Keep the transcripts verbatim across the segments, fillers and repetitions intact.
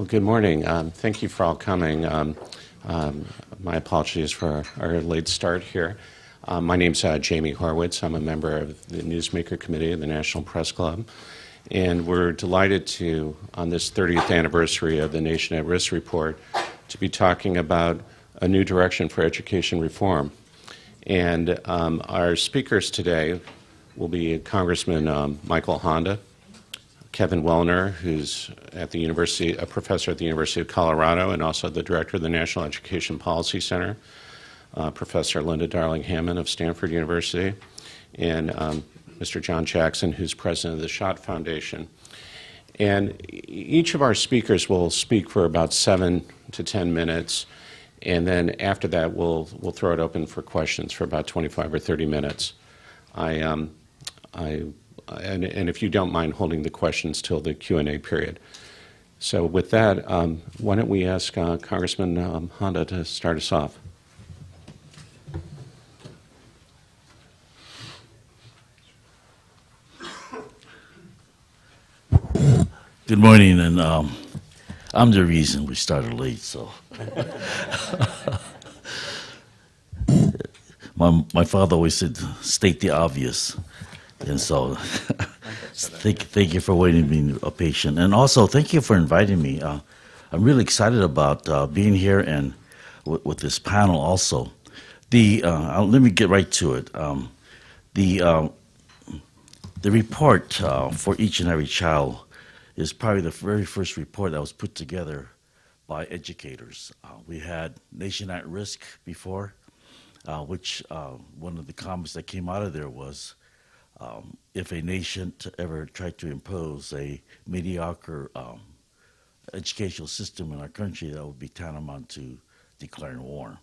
Well, good morning. Um, thank you for all coming. Um, um, my apologies for our, our late start here. Um, my name's uh, Jamie Horwitz. I'm a member of the Newsmaker Committee of the National Press Club. And we're delighted to, on this thirtieth anniversary of the Nation at Risk report, to be talking about a new direction for education reform. And um, our speakers today will be Congressman um, Michael Honda, Kevin Wellner, who's at the university, a professor at the University of Colorado and also the director of the National Education Policy Center, uh, Professor Linda Darling-Hammond of Stanford University, and um, Mister John Jackson, who's president of the Schott Foundation. And each of our speakers will speak for about seven to ten minutes, and then after that we'll, we'll throw it open for questions for about twenty-five or thirty minutes. I, um, I And, and if you don't mind holding the questions till the Q and A period. So with that, um, why don't we ask uh, Congressman um, Honda to start us off. Good morning, and um, I'm the reason we started late, so. my, my father always said, state the obvious. And so, thank, thank you for waiting, being a patient. And also, thank you for inviting me. Uh, I'm really excited about uh, being here and w with this panel also. The, uh, let me get right to it. Um, the, uh, the report uh, for each and every child is probably the very first report that was put together by educators. Uh, we had Nation at Risk before, uh, which uh, one of the comments that came out of there was, Um, if a nation to ever tried to impose a mediocre um, educational system in our country, that would be tantamount to declaring war.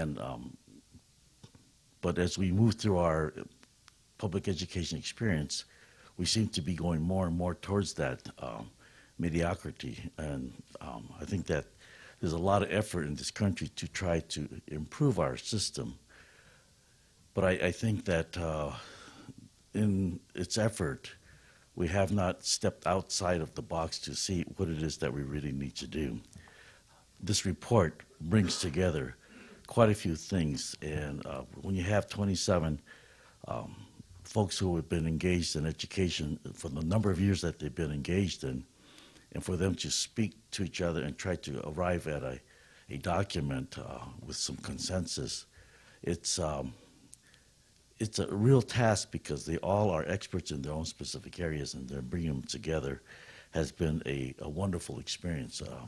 And um, but as we move through our public education experience, we seem to be going more and more towards that um, mediocrity. And um, I think that there's a lot of effort in this country to try to improve our system. But I, I think that uh, in its effort, we have not stepped outside of the box to see what it is that we really need to do. This report brings together quite a few things, and uh, when you have twenty-seven um, folks who have been engaged in education for the number of years that they've been engaged in, and for them to speak to each other and try to arrive at a, a document uh, with some consensus, it's um, It's a real task because they all are experts in their own specific areas, and they're bringing them together has been a, a wonderful experience. Uh,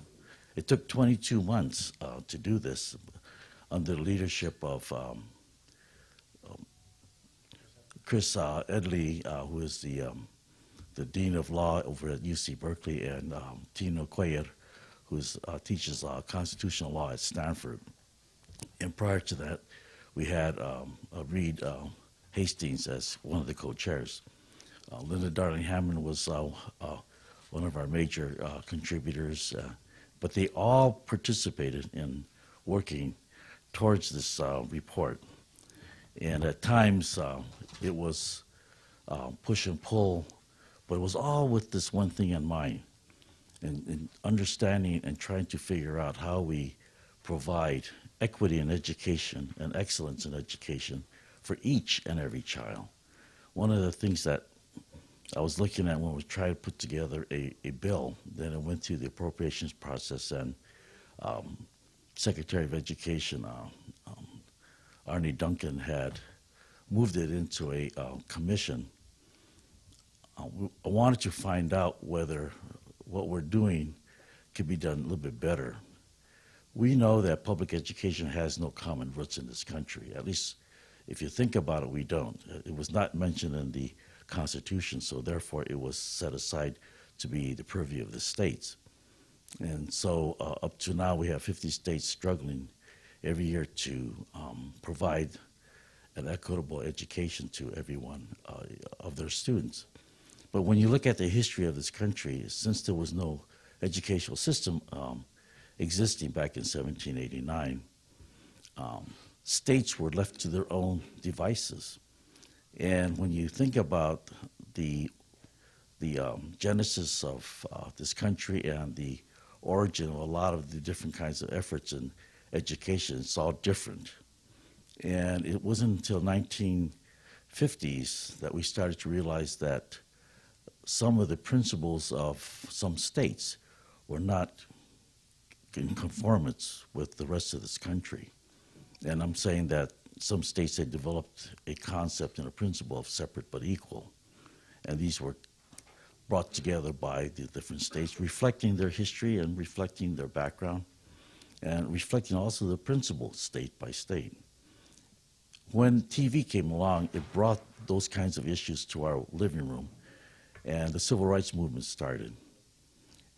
it took twenty-two months uh, to do this under the leadership of um, um, Chris uh, Edley, uh, who is the, um, the Dean of Law over at U C Berkeley, and um, Tino Cuéllar, who uh, teaches uh, constitutional law at Stanford. And prior to that, we had um, uh, Reed uh, Hastings as one of the co-chairs. Uh, Linda Darling-Hammond was uh, uh, one of our major uh, contributors, uh, but they all participated in working towards this uh, report. And at times uh, it was uh, push and pull, but it was all with this one thing in mind, and, and understanding and trying to figure out how we provide equity in education and excellence in education for each and every child. One of the things that I was looking at when we tried to put together a, a bill, then it went through the appropriations process, and um, Secretary of Education, uh, um, Arne Duncan, had moved it into a uh, commission. Uh, we, I wanted to find out whether what we're doing could be done a little bit better. We know that public education has no common roots in this country. At least if you think about it, we don't. It was not mentioned in the Constitution, so therefore it was set aside to be the purview of the states. And so uh, up to now, we have fifty states struggling every year to um, provide an equitable education to everyone uh, of their students. But when you look at the history of this country, since there was no educational system um, existing back in seventeen eighty-nine, um, states were left to their own devices. And when you think about the, the um, genesis of uh, this country and the origin of a lot of the different kinds of efforts in education. It's all different. And it wasn't until nineteen fifties that we started to realize that some of the principles of some states were not in conformance with the rest of this country. And I'm saying that some states had developed a concept and a principle of separate but equal. And these were brought together by the different states, reflecting their history and reflecting their background, and reflecting also the principle state by state. When T V came along, it brought those kinds of issues to our living room, and the civil rights movement started.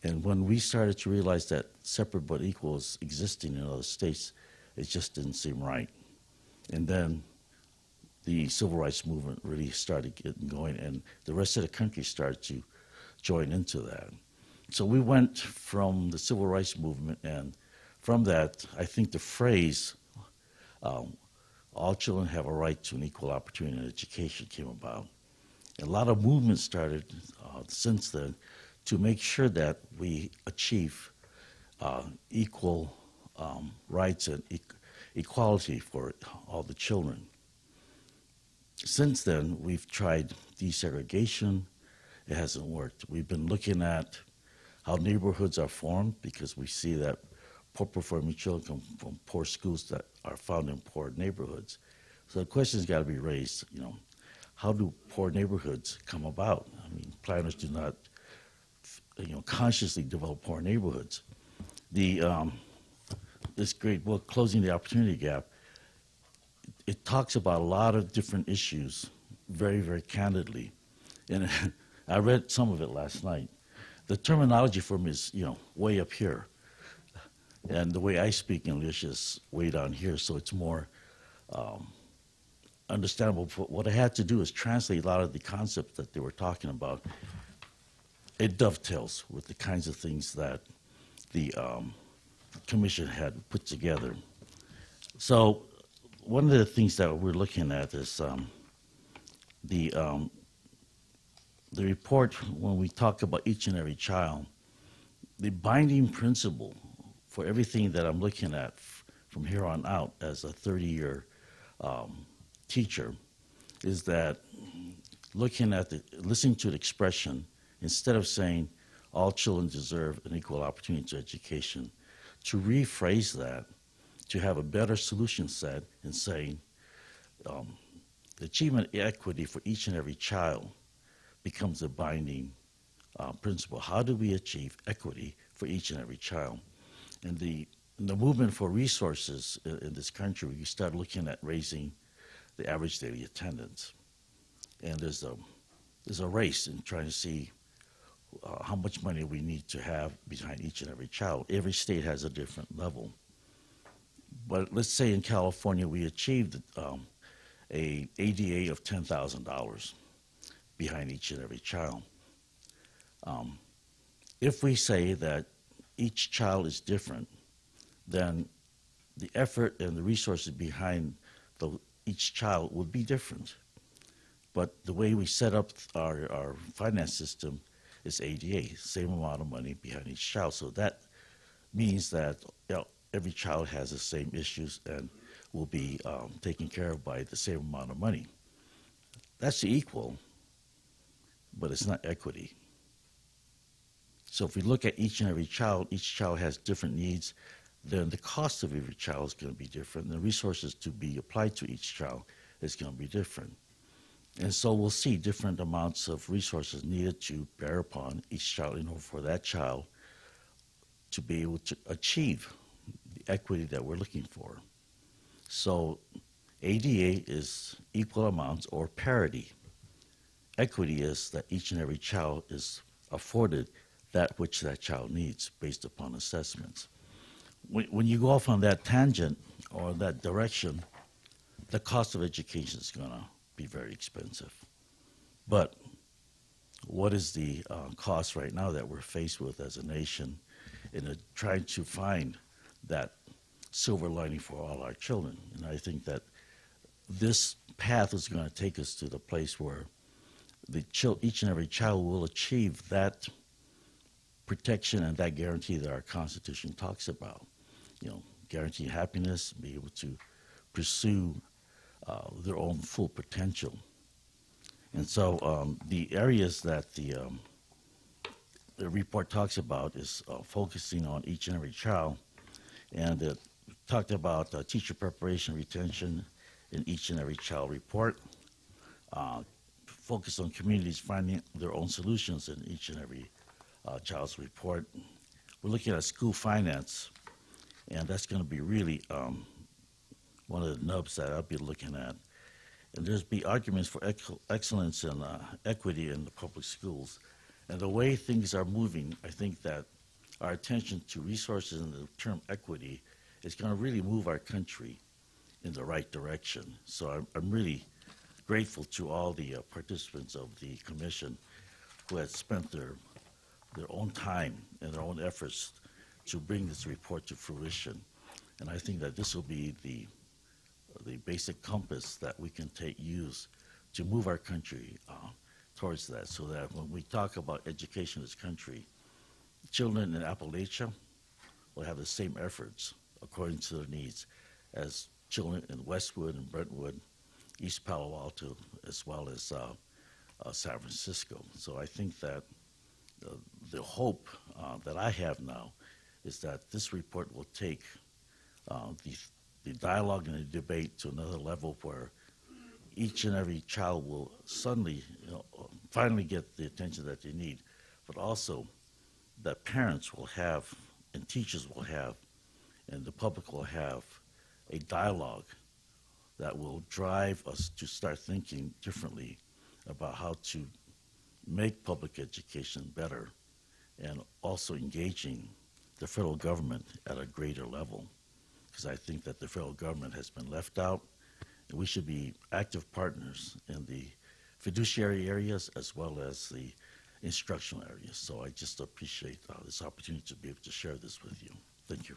And when we started to realize that separate but equal is existing in other states, it just didn't seem right. And then the civil rights movement really started getting going, and the rest of the country started to join into that. So we went from the civil rights movement, and from that, I think the phrase, um, all children have a right to an equal opportunity in education, came about. And a lot of movements started uh, since then to make sure that we achieve uh, equal um, rights and e equality for all the children. Since then, we've tried desegregation. It hasn't worked. We've been looking at how neighborhoods are formed, because we see that poor performing children come from poor schools that are found in poor neighborhoods. So the question's got to be raised, you know, how do poor neighborhoods come about? I mean, planners do not, you know, consciously develop poor neighborhoods. The, um, this great book, Closing the Opportunity Gap, it talks about a lot of different issues very, very candidly. And I read some of it last night. The terminology for me is, you know, way up here. And the way I speak English is way down here, so it's more um, understandable. But what I had to do is translate a lot of the concepts that they were talking about. It dovetails with the kinds of things that the um, commission had put together. So one of the things that we're looking at is um, the, um, the report, when we talk about each and every child, the binding principle for everything that I'm looking at from here on out as a thirty-year um, teacher is that looking at the, listening to the expression, instead of saying all children deserve an equal opportunity to education, to rephrase that, to have a better solution set in saying um, the achievement equity for each and every child becomes a binding uh, principle. How do we achieve equity for each and every child? And the, in the movement for resources in, in this country, we start looking at raising the average daily attendance. And there's a, there's a race in trying to see uh, how much money we need to have behind each and every child. Every state has a different level. But let's say in California, we achieved um, a A D A of ten thousand dollars behind each and every child. Um, if we say that each child is different, then the effort and the resources behind the, each child would be different. But the way we set up our, our finance system is A D A, same amount of money behind each child. So that means that, you know, every child has the same issues and will be um, taken care of by the same amount of money. That's equal, but it's not equity. So if we look at each and every child, each child has different needs, then the cost of every child is going to be different, and the resources to be applied to each child is going to be different. And so we'll see different amounts of resources needed to bear upon each child in order for that child to be able to achieve the equity that we're looking for. So A D A is equal amounts or parity. Equity is that each and every child is afforded that which that child needs based upon assessments. When, when you go off on that tangent or that direction, the cost of education is going to be very expensive. But what is the uh, cost right now that we're faced with as a nation in a, trying to find that silver lining for all our children? And I think that this path is going to take us to the place where the each and every child will achieve that protection and that guarantee that our Constitution talks about. You know, guarantee happiness, be able to pursue uh, their own full potential. And so um, the areas that the, um, the report talks about is uh, focusing on each and every child, and it talked about uh, teacher preparation, retention in each and every child report, uh, focused on communities finding their own solutions in each and every uh, child's report. We're looking at school finance, and that's going to be really um, one of the nubs that I'll be looking at. And there's be arguments for ec excellence and uh, equity in the public schools. And the way things are moving, I think that our attention to resources and the term equity is going to really move our country in the right direction. So I'm, I'm really grateful to all the uh, participants of the commission who had spent their, their own time and their own efforts to bring this report to fruition. And I think that this will be the the basic compass that we can take use to move our country uh, towards that, so that when we talk about education in this country, children in Appalachia will have the same efforts according to their needs as children in Westwood and Brentwood, East Palo Alto, as well as uh, uh, San Francisco. So I think that uh, the hope uh, that I have now is that this report will take uh, the the dialogue and the debate to another level where each and every child will suddenly, you know, finally get the attention that they need, but also that parents will have and teachers will have and the public will have a dialogue that will drive us to start thinking differently about how to make public education better and also engaging the federal government at a greater level. Because I think that the federal government has been left out, and we should be active partners in the fiduciary areas as well as the instructional areas. So I just appreciate uh, this opportunity to be able to share this with you. Thank you.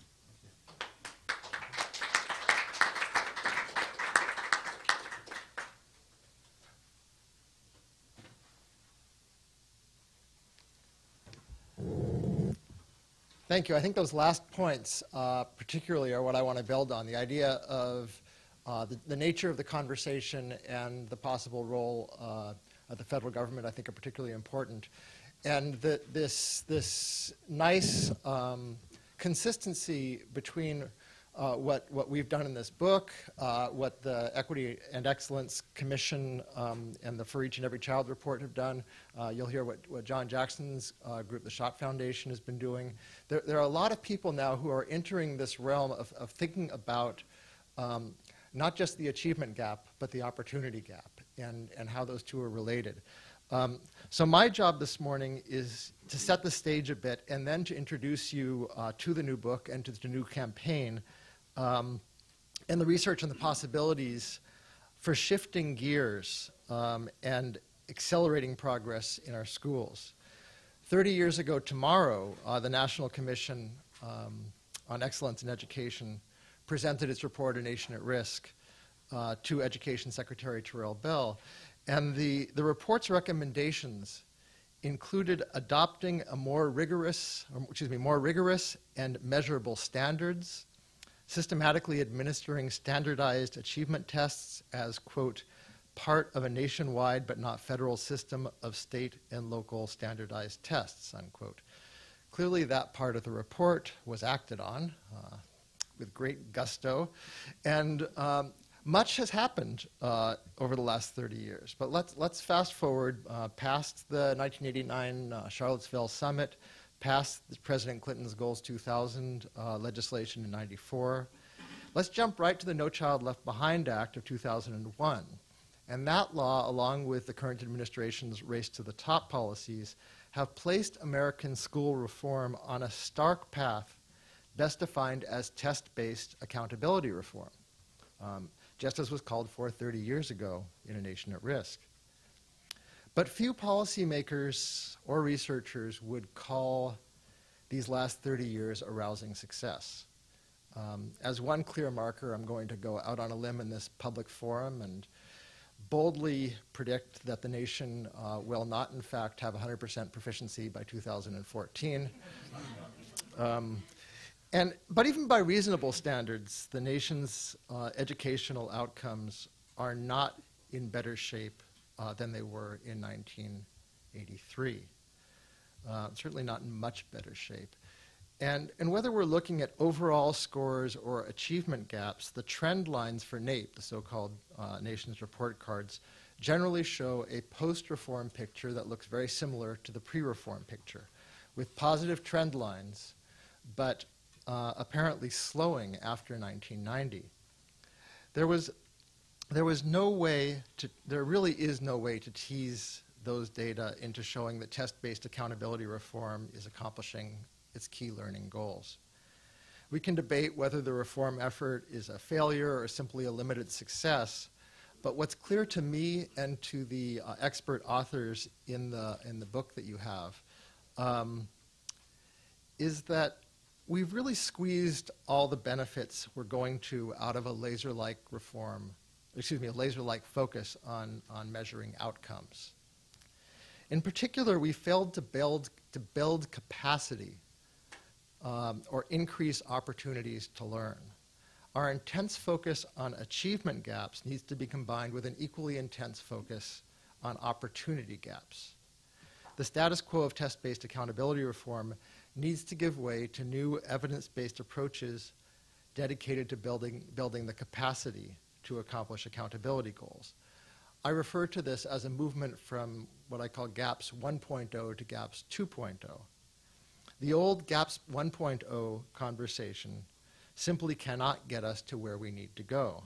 Thank you. I think those last points uh, particularly are what I want to build on, the idea of uh, the, the nature of the conversation and the possible role uh, of the federal government, I think, are particularly important. And the, this, this nice um, consistency between uh, what, what we've done in this book, uh, what the Equity and Excellence Commission um, and the For Each and Every Child report have done. Uh, you'll hear what, what John Jackson's uh, group, the Schott Foundation, has been doing. There, there are a lot of people now who are entering this realm of, of thinking about um, not just the achievement gap, but the opportunity gap, and, and how those two are related. Um, so my job this morning is to set the stage a bit and then to introduce you uh, to the new book and to the new campaign um, and the research and the possibilities for shifting gears um, and accelerating progress in our schools. thirty years ago tomorrow, uh, the National Commission um, on Excellence in Education presented its report, A Nation at Risk, uh, to Education Secretary Terrell Bell. And the, the report's recommendations included adopting a more rigorous, or, excuse me, more rigorous and measurable standards, systematically administering standardized achievement tests as, quote, part of a nationwide but not federal system of state and local standardized tests, unquote. Clearly that part of the report was acted on uh, with great gusto, and um, much has happened uh, over the last thirty years. But let's, let's fast forward uh, past the nineteen eighty-nine uh, Charlottesville Summit, past President Clinton's Goals two thousand uh, legislation in ninety-four. Let's jump right to the No Child Left Behind Act of two thousand one. And that law, along with the current administration's Race to the Top policies, have placed American school reform on a stark path best defined as test-based accountability reform, um, just as was called for thirty years ago in A Nation at Risk. But few policymakers or researchers would call these last thirty years a rousing success. Um, as one clear marker, I'm going to go out on a limb in this public forum and boldly predict that the nation uh, will not, in fact, have one hundred percent proficiency by two thousand fourteen. um, and, but even by reasonable standards, the nation's uh, educational outcomes are not in better shape uh, than they were in nineteen eighty-three. Uh, certainly not in much better shape. And, and whether we're looking at overall scores or achievement gaps, the trend lines for NAEP, the so-called uh, nation's report cards, generally show a post-reform picture that looks very similar to the pre-reform picture, with positive trend lines, but uh, apparently slowing after nineteen ninety. There was, there was no way to, there really is no way to tease those data into showing that test-based accountability reform is accomplishing its key learning goals. We can debate whether the reform effort is a failure or simply a limited success, but what's clear to me and to the uh, expert authors in the, in the book that you have um, is that we've really squeezed all the benefits we're going to out of a laser-like reform, excuse me, a laser-like focus on, on measuring outcomes. In particular, we failed to build, to build capacity Um, or increase opportunities to learn. Our intense focus on achievement gaps needs to be combined with an equally intense focus on opportunity gaps. The status quo of test-based accountability reform needs to give way to new evidence-based approaches dedicated to building, building the capacity to accomplish accountability goals. I refer to this as a movement from what I call gaps one point oh to gaps two point oh. The old GAPS one point oh conversation simply cannot get us to where we need to go.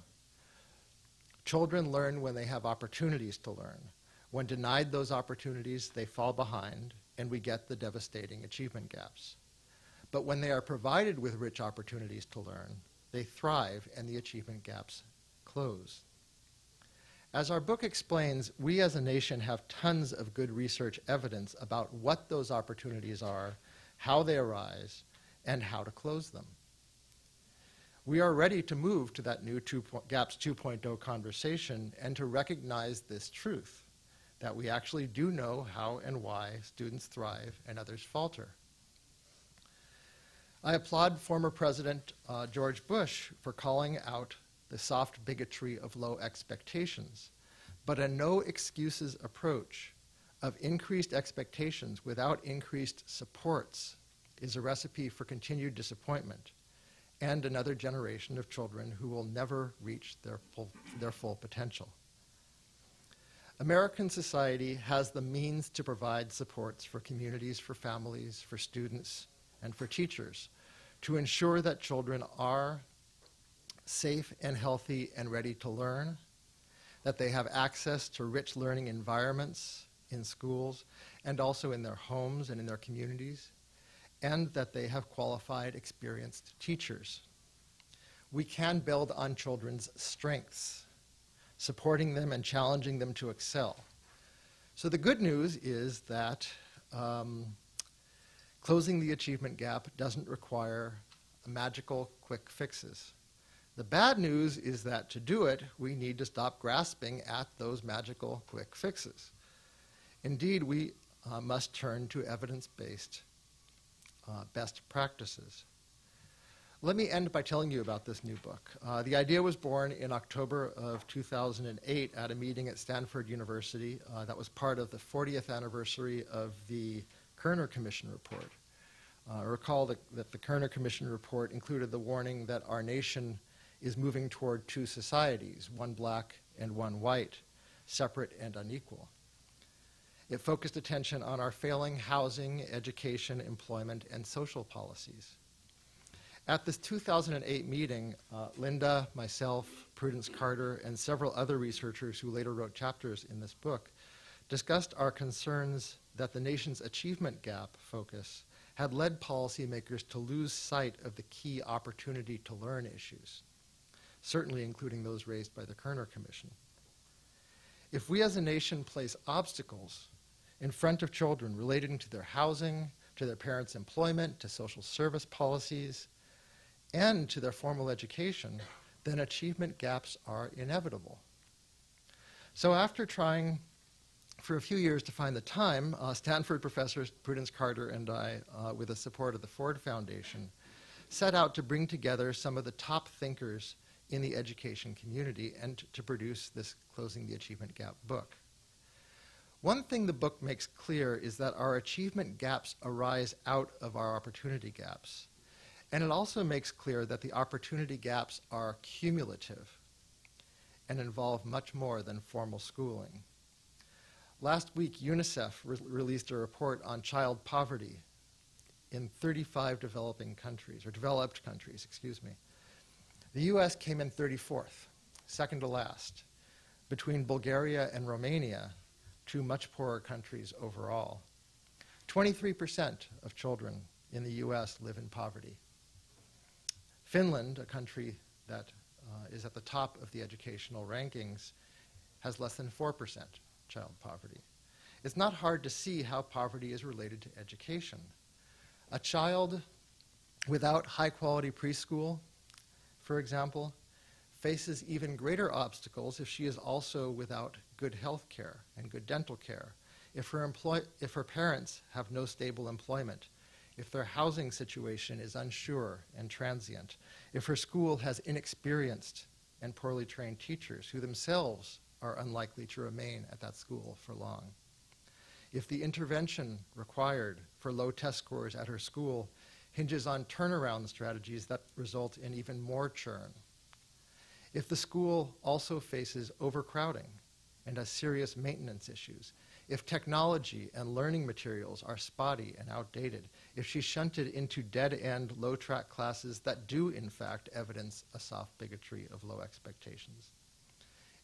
Children learn when they have opportunities to learn. When denied those opportunities, they fall behind, and we get the devastating achievement gaps. But when they are provided with rich opportunities to learn, they thrive, and the achievement gaps close. As our book explains, we as a nation have tons of good research evidence about what those opportunities are, how they arise, and how to close them. We are ready to move to that new two po- GAPS two point oh conversation and to recognize this truth, that we actually do know how and why students thrive and others falter. I applaud former President uh, George Bush for calling out the soft bigotry of low expectations, but a no excuses approach of increased expectations without increased supports is a recipe for continued disappointment and another generation of children who will never reach their full, their full potential. American society has the means to provide supports for communities, for families, for students, and for teachers to ensure that children are safe and healthy and ready to learn, that they have access to rich learning environments in schools, and also in their homes and in their communities, and that they have qualified, experienced teachers. We can build on children's strengths, supporting them and challenging them to excel. So the good news is that um, closing the achievement gap doesn't require magical quick fixes. The bad news is that to do it, we need to stop grasping at those magical quick fixes. Indeed, we uh, must turn to evidence-based uh, best practices. Let me end by telling you about this new book. Uh, the idea was born in October of two thousand eight at a meeting at Stanford University uh, that was part of the fortieth anniversary of the Kerner Commission report. Uh, recall that, that the Kerner Commission report included the warning that our nation is moving toward two societies, one black and one white, separate and unequal. It focused attention on our failing housing, education, employment, and social policies. At this two thousand eight meeting, uh, Linda, myself, Prudence Carter, and several other researchers who later wrote chapters in this book discussed our concerns that the nation's achievement gap focus had led policymakers to lose sight of the key opportunity to learn issues, certainly including those raised by the Kerner Commission. If we as a nation place obstacles in front of children relating to their housing, to their parents' employment, to social service policies, and to their formal education, then achievement gaps are inevitable. So after trying for a few years to find the time, uh, Stanford professors Prudence Carter and I, uh, with the support of the Ford Foundation, set out to bring together some of the top thinkers in the education community and to produce this Closing the Achievement Gap book. One thing the book makes clear is that our achievement gaps arise out of our opportunity gaps. And it also makes clear that the opportunity gaps are cumulative and involve much more than formal schooling. Last week, UNICEF re- released a report on child poverty in thirty-five developing countries, or developed countries, excuse me. The U S came in thirty-fourth, second to last, between Bulgaria and Romania, two much poorer countries overall. twenty-three percent of children in the U S live in poverty. Finland, a country that uh, is at the top of the educational rankings, has less than four percent child poverty. It's not hard to see how poverty is related to education. A child without high-quality preschool, for example, faces even greater obstacles if she is also without good health care and good dental care, if her, employ if her parents have no stable employment, if their housing situation is unsure and transient, if her school has inexperienced and poorly trained teachers who themselves are unlikely to remain at that school for long, if the intervention required for low test scores at her school hinges on turnaround strategies that result in even more churn, if the school also faces overcrowding and has serious maintenance issues, if technology and learning materials are spotty and outdated, if she's shunted into dead-end, low-track classes that do, in fact, evidence a soft bigotry of low expectations,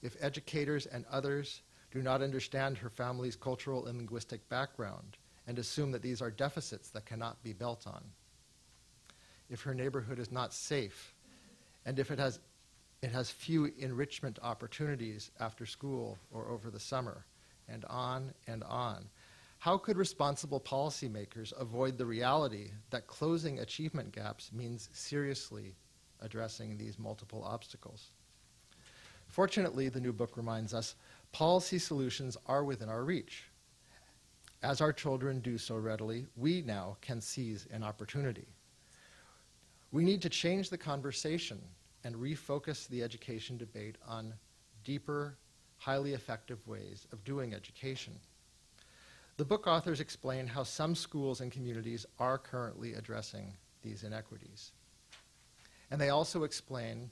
if educators and others do not understand her family's cultural and linguistic background and assume that these are deficits that cannot be built on, if her neighborhood is not safe, and if it has, it has few enrichment opportunities after school or over the summer, and on and on. How could responsible policymakers avoid the reality that closing achievement gaps means seriously addressing these multiple obstacles? Fortunately, the new book reminds us, policy solutions are within our reach. As our children do so readily, we now can seize an opportunity. We need to change the conversation and refocus the education debate on deeper, highly effective ways of doing education. The book authors explain how some schools and communities are currently addressing these inequities. And they also explain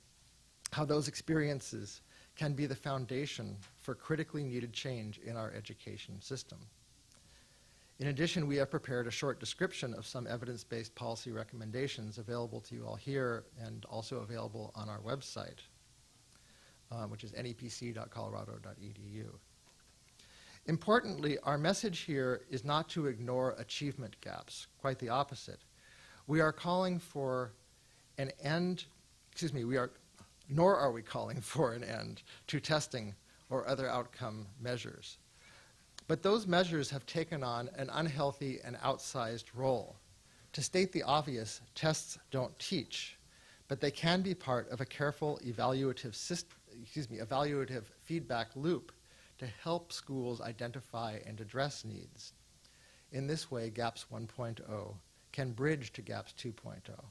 how those experiences can be the foundation for critically needed change in our education system. In addition, we have prepared a short description of some evidence-based policy recommendations available to you all here and also available on our website, Um, which is N E P C dot colorado dot E D U. Importantly, our message here is not to ignore achievement gaps, quite the opposite. We are calling for an end, excuse me, we are, nor are we calling for an end to testing or other outcome measures. But those measures have taken on an unhealthy and outsized role. To state the obvious, tests don't teach, but they can be part of a careful evaluative system, excuse me, evaluative feedback loop to help schools identify and address needs. In this way, GAPS one point oh can bridge to GAPS two point oh.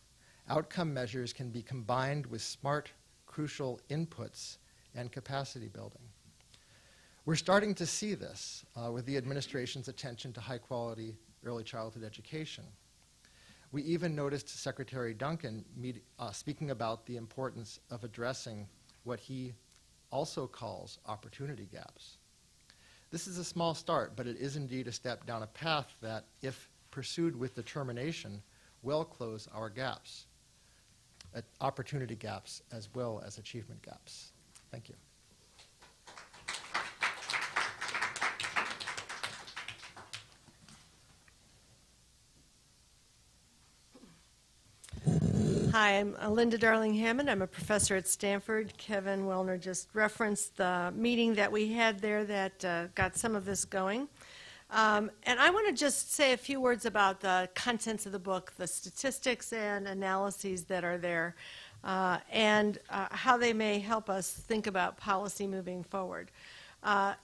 Outcome measures can be combined with smart, crucial inputs and capacity building. We're starting to see this uh, with the administration's attention to high-quality early childhood education. We even noticed Secretary Duncan meet, uh, speaking about the importance of addressing what he also calls opportunity gaps. This is a small start, but it is indeed a step down a path that, if pursued with determination, will close our gaps, uh, opportunity gaps as well as achievement gaps. Thank you. Hi, I'm Linda Darling-Hammond. I'm a professor at Stanford. Kevin Wellner just referenced the meeting that we had there that uh, got some of this going. Um, and I want to just say a few words about the contents of the book, the statistics and analyses that are there, uh, and uh, how they may help us think about policy moving forward. Uh,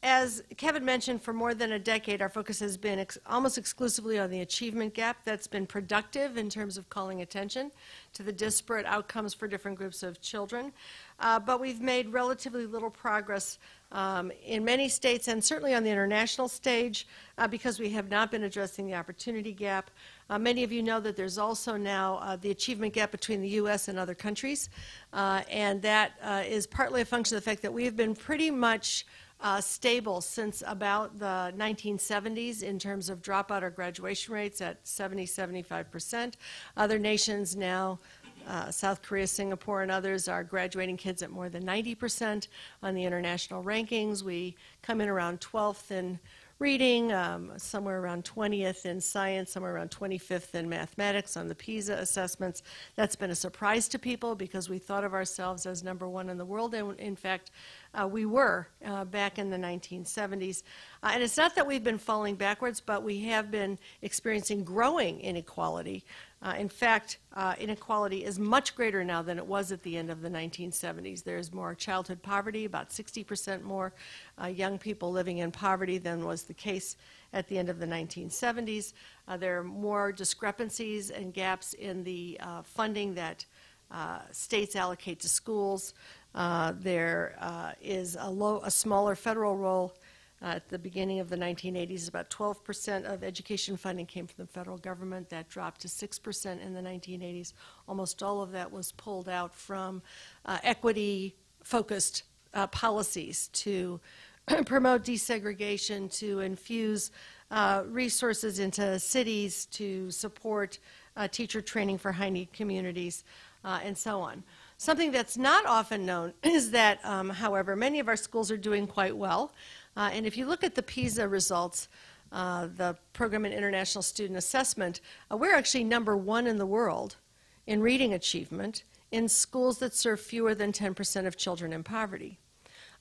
as Kevin mentioned, for more than a decade, our focus has been ex almost exclusively on the achievement gap. That's been productive in terms of calling attention to the disparate outcomes for different groups of children. Uh, but we've made relatively little progress um, in many states and certainly on the international stage uh, because we have not been addressing the opportunity gap. Uh, many of you know that there's also now uh, the achievement gap between the U S and other countries, uh, and that uh, is partly a function of the fact that we have been pretty much uh, stable since about the nineteen seventies in terms of dropout or graduation rates at seventy, seventy-five percent. Other nations now, Uh, South Korea, Singapore, and others are graduating kids at more than ninety percent on the international rankings. We come in around twelfth in reading, um, somewhere around twentieth in science, somewhere around twenty-fifth in mathematics on the PISA assessments. That's been a surprise to people because we thought of ourselves as number one in the world, and in fact, Uh, we were uh, back in the nineteen seventies. Uh, and it's not that we've been falling backwards, but we have been experiencing growing inequality. Uh, in fact, uh, inequality is much greater now than it was at the end of the nineteen seventies. There's more childhood poverty, about sixty percent more uh, young people living in poverty than was the case at the end of the nineteen seventies. Uh, there are more discrepancies and gaps in the uh, funding that uh, states allocate to schools. Uh, there uh, is a, low, a smaller federal role uh, at the beginning of the nineteen eighties. About twelve percent of education funding came from the federal government. That dropped to six percent in the nineteen eighties. Almost all of that was pulled out from uh, equity-focused uh, policies to promote desegregation, to infuse uh, resources into cities, to support uh, teacher training for high-need communities, uh, and so on. Something that's not often known is that, um, however, many of our schools are doing quite well. Uh, and if you look at the PISA results, uh, the Program in International Student Assessment, uh, we're actually number one in the world in reading achievement in schools that serve fewer than ten percent of children in poverty.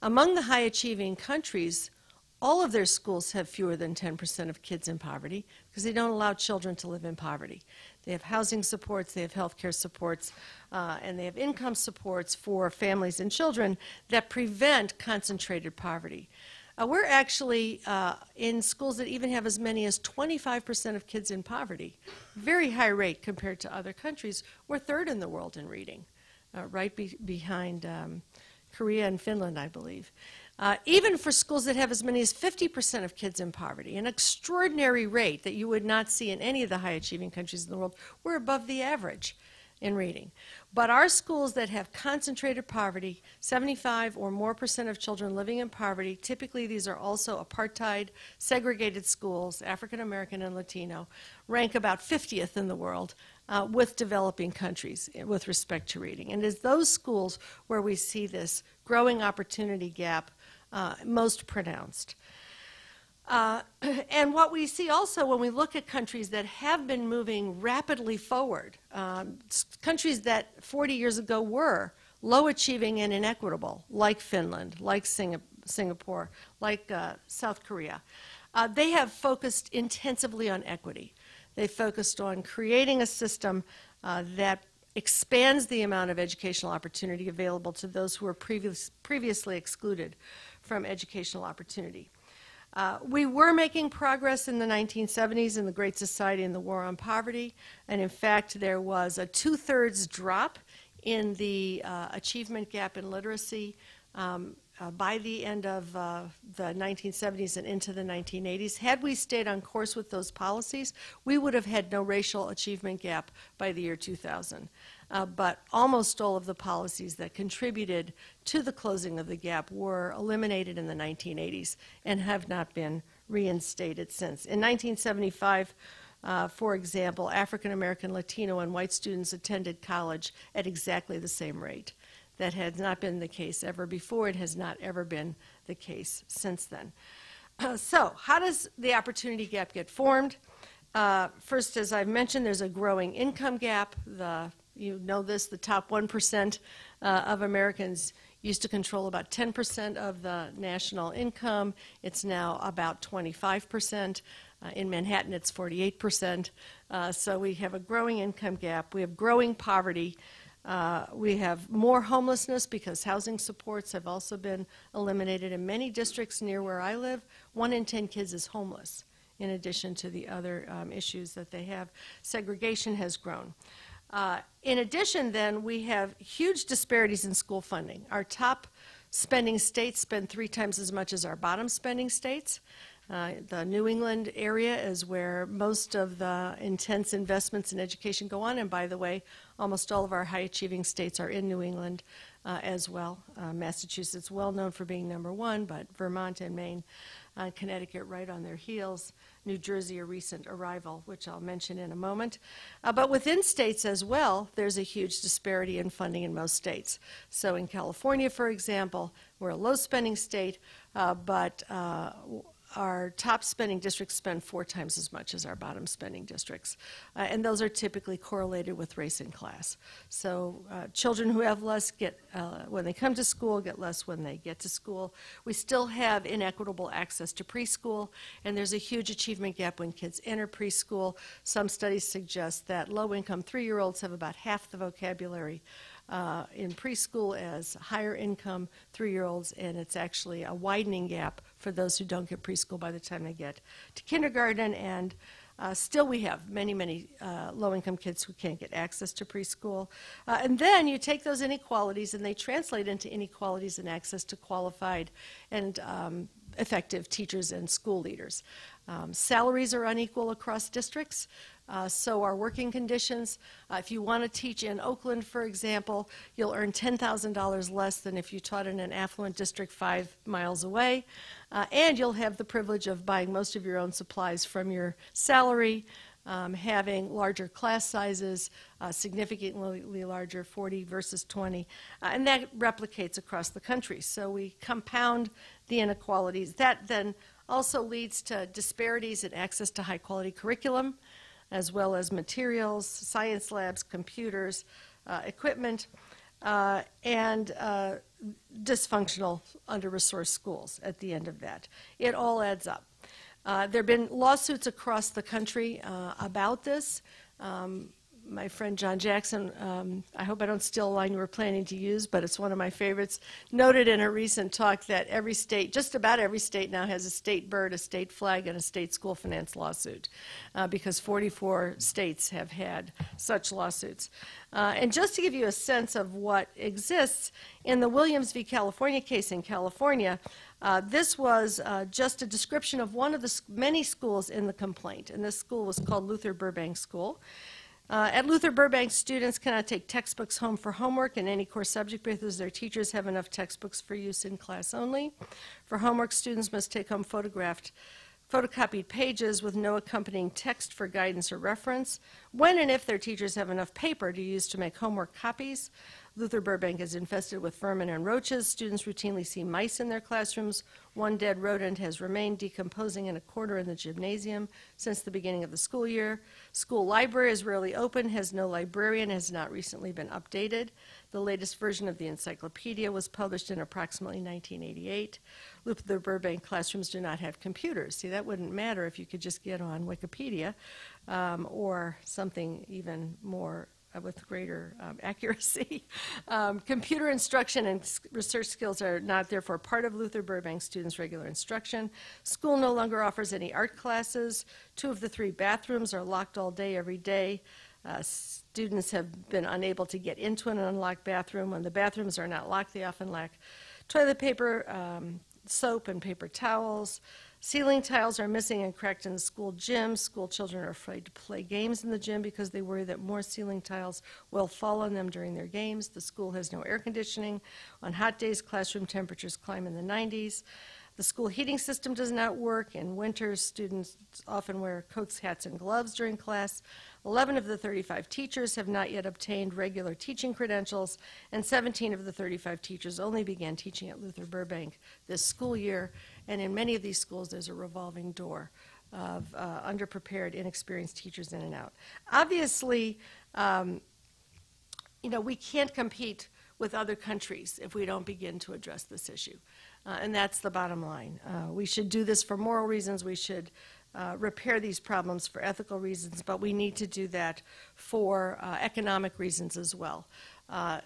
Among the high-achieving countries, all of their schools have fewer than ten percent of kids in poverty because they don't allow children to live in poverty. They have housing supports, they have health care supports, uh, and they have income supports for families and children that prevent concentrated poverty. Uh, we're actually uh, in schools that even have as many as twenty-five percent of kids in poverty. Very high rate compared to other countries. We're third in the world in reading, uh, right be behind um, Korea and Finland, I believe. Uh, even for schools that have as many as fifty percent of kids in poverty, an extraordinary rate that you would not see in any of the high-achieving countries in the world, we're above the average in reading. But our schools that have concentrated poverty, seventy-five or more percent of children living in poverty, typically these are also apartheid, segregated schools, African-American and Latino, rank about fiftieth in the world uh, with developing countries with respect to reading. And it's those schools where we see this growing opportunity gap Uh, most pronounced. Uh, and what we see also when we look at countries that have been moving rapidly forward, um, countries that forty years ago were low achieving and inequitable, like Finland, like Singa- Singapore, like uh, South Korea, uh, they have focused intensively on equity. They focused on creating a system uh, that expands the amount of educational opportunity available to those who were previous, previously excluded from educational opportunity. Uh, we were making progress in the nineteen seventies in the Great Society and the War on Poverty, and in fact there was a two-thirds drop in the uh, achievement gap in literacy um, uh, by the end of uh, the nineteen seventies and into the nineteen eighties. Had we stayed on course with those policies, we would have had no racial achievement gap by the year two thousand. Uh, but almost all of the policies that contributed to the closing of the gap were eliminated in the nineteen eighties and have not been reinstated since. In nineteen seventy-five, uh, for example, African American, Latino, and white students attended college at exactly the same rate. That had not been the case ever before. It has not ever been the case since then. Uh, so how does the opportunity gap get formed? Uh, first, as I've mentioned, there's a growing income gap. The You know this, the top one percent uh, of Americans used to control about ten percent of the national income. It's now about twenty-five percent. Uh, in Manhattan, it's forty-eight percent. Uh, so we have a growing income gap. We have growing poverty. Uh, we have more homelessness because housing supports have also been eliminated in many districts near where I live. One in ten kids is homeless, in addition to the other um, issues that they have. Segregation has grown. Uh, in addition, then, we have huge disparities in school funding. Our top spending states spend three times as much as our bottom spending states. Uh, the New England area is where most of the intense investments in education go on, and by the way, almost all of our high-achieving states are in New England uh, as well. Uh, Massachusetts, well known for being number one, but Vermont and Maine, uh, Connecticut right on their heels, New Jersey a recent arrival, which I'll mention in a moment. Uh, but within states as well, there's a huge disparity in funding in most states. So in California, for example, we're a low-spending state, uh, but uh, our top spending districts spend four times as much as our bottom spending districts. Uh, and those are typically correlated with race and class. So uh, children who have less get, uh, when they come to school, get less when they get to school. We still have inequitable access to preschool, and there's a huge achievement gap when kids enter preschool. Some studies suggest that low-income three-year-olds have about half the vocabulary Uh, in preschool as higher income three-year-olds, and it's actually a widening gap for those who don't get preschool by the time they get to kindergarten. And uh, still we have many, many uh, low-income kids who can't get access to preschool. Uh, and then you take those inequalities and they translate into inequalities in access to qualified and um, effective teachers and school leaders. Um, salaries are unequal across districts. Uh, so our working conditions, uh, if you want to teach in Oakland, for example, you'll earn ten thousand dollars less than if you taught in an affluent district five miles away. Uh, and you'll have the privilege of buying most of your own supplies from your salary, um, having larger class sizes, uh, significantly larger, forty versus twenty. Uh, and that replicates across the country. So we compound the inequalities. That then also leads to disparities in access to high-quality curriculum, as well as materials, science labs, computers, uh, equipment, uh, and uh, dysfunctional under-resourced schools at the end of that. It all adds up. Uh, there have been lawsuits across the country uh, about this. Um, my friend John Jackson, um, I hope I don't steal a line you were planning to use, but it's one of my favorites, noted in a recent talk that every state, just about every state now has a state bird, a state flag, and a state school finance lawsuit, uh, because forty-four states have had such lawsuits. Uh, and just to give you a sense of what exists, in the Williams v. California case in California, Uh, this was uh, just a description of one of the many schools in the complaint, and this school was called Luther Burbank School. Uh, at Luther Burbank, students cannot take textbooks home for homework in any core subject because their teachers have enough textbooks for use in class only. For homework, students must take home photographed, photocopied pages with no accompanying text for guidance or reference. When and if their teachers have enough paper to use to make homework copies, Luther Burbank is infested with vermin and roaches. Students routinely see mice in their classrooms. One dead rodent has remained decomposing in a corner in the gymnasium since the beginning of the school year. School library is rarely open, has no librarian, has not recently been updated. The latest version of the encyclopedia was published in approximately nineteen eighty-eight. Luther Burbank classrooms do not have computers. See, that wouldn't matter if you could just get on Wikipedia um, or something even more with greater um, accuracy. um, computer instruction and research skills are not therefore part of Luther Burbank students' regular instruction. School no longer offers any art classes. Two of the three bathrooms are locked all day every day. Uh, students have been unable to get into an unlocked bathroom. When the bathrooms are not locked, they often lack toilet paper, um, soap, and paper towels. Ceiling tiles are missing and cracked in the school gym. School children are afraid to play games in the gym because they worry that more ceiling tiles will fall on them during their games. The school has no air conditioning. On hot days, classroom temperatures climb in the nineties. The school heating system does not work. In winter, students often wear coats, hats, and gloves during class. eleven of the thirty-five teachers have not yet obtained regular teaching credentials, and seventeen of the thirty-five teachers only began teaching at Luther Burbank this school year. And in many of these schools, there's a revolving door of uh, underprepared, inexperienced teachers in and out. Obviously, um, you know, we can't compete with other countries if we don't begin to address this issue. Uh, and that's the bottom line. Uh, we should do this for moral reasons. We should uh, repair these problems for ethical reasons, but we need to do that for uh, economic reasons as well. Uh,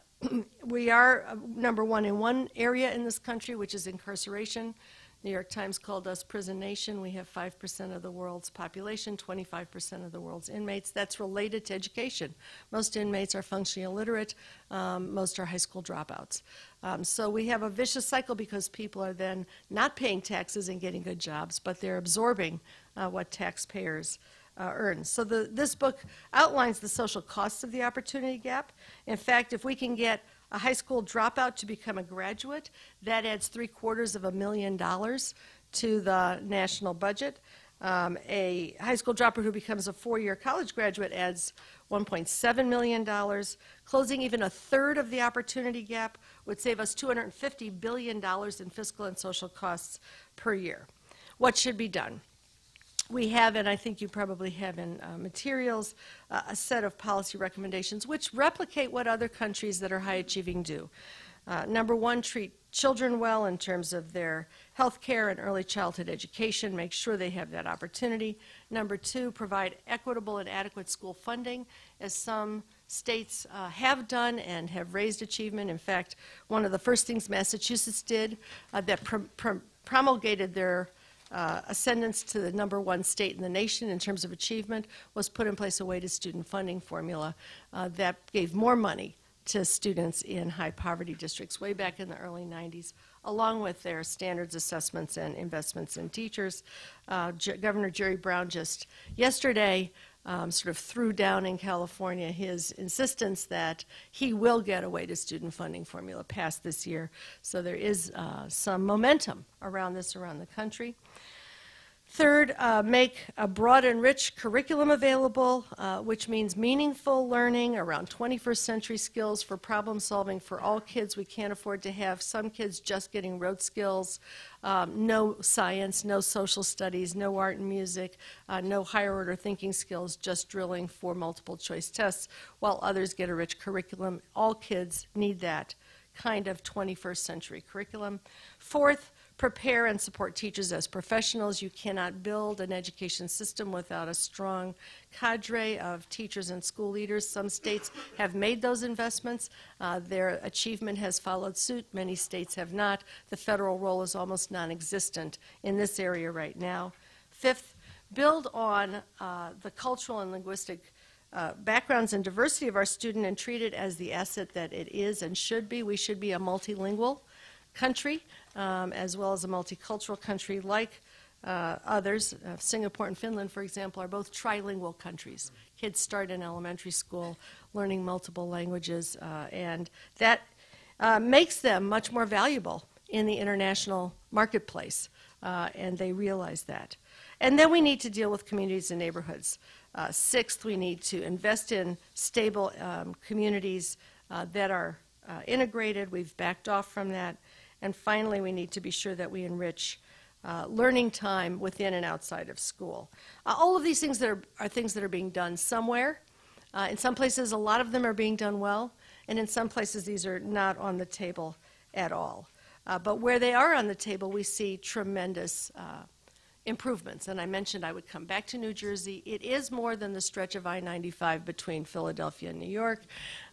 we are number one in one area in this country, which is incarceration. New York Times called us prison nation. We have five percent of the world's population, twenty-five percent of the world's inmates. That's related to education. Most inmates are functionally illiterate. Um, most are high school dropouts. Um, so we have a vicious cycle because people are then not paying taxes and getting good jobs, but they're absorbing uh, what taxpayers uh, earn. So the, this book outlines the social costs of the opportunity gap. In fact, if we can get a high school dropout to become a graduate, that adds three quarters of a million dollars to the national budget. Um, a high school dropout who becomes a four-year college graduate adds one point seven million dollars. Closing even a third of the opportunity gap would save us two hundred fifty billion dollars in fiscal and social costs per year. What should be done? We have, and I think you probably have in uh, materials, uh, a set of policy recommendations which replicate what other countries that are high achieving do. Uh, number one, treat children well in terms of their health care and early childhood education. Make sure they have that opportunity. Number two, provide equitable and adequate school funding, as some states uh, have done and have raised achievement. In fact, one of the first things Massachusetts did uh, that pr pr promulgated their Uh, ascendance to the number one state in the nation in terms of achievement was put in place a weighted student funding formula uh, that gave more money to students in high poverty districts way back in the early nineties, along with their standards assessments and investments in teachers. Uh, Governor Jerry Brown just yesterday Um, sort of threw down in California his insistence that he will get away to student funding formula passed this year. So there is uh, some momentum around this around the country. Third, uh, make a broad and rich curriculum available, uh, which means meaningful learning around twenty-first century skills for problem solving for all kids. We can't afford to have some kids just getting rote skills, um, no science, no social studies, no art and music, uh, no higher order thinking skills, just drilling for multiple choice tests, while others get a rich curriculum. All kids need that kind of twenty-first century curriculum. Fourth, prepare and support teachers as professionals. You cannot build an education system without a strong cadre of teachers and school leaders. Some states have made those investments. Uh, their achievement has followed suit. Many states have not. The federal role is almost non-existent in this area right now. Fifth, build on uh, the cultural and linguistic Uh, backgrounds and diversity of our student and treat it as the asset that it is and should be. We should be a multilingual country um, as well as a multicultural country like uh, others. Uh, Singapore and Finland, for example, are both trilingual countries. Kids start in elementary school learning multiple languages, uh, and that uh, makes them much more valuable in the international marketplace, uh, and they realize that. And then we need to deal with communities and neighborhoods. Uh, sixth, we need to invest in stable um, communities uh, that are uh, integrated. We've backed off from that. And finally, we need to be sure that we enrich uh, learning time within and outside of school. Uh, all of these things that are, are things that are being done somewhere. Uh, in some places, a lot of them are being done well. And in some places, these are not on the table at all. Uh, but where they are on the table, we see tremendous uh, improvements. And I mentioned I would come back to New Jersey. It is more than the stretch of I ninety-five between Philadelphia and New York.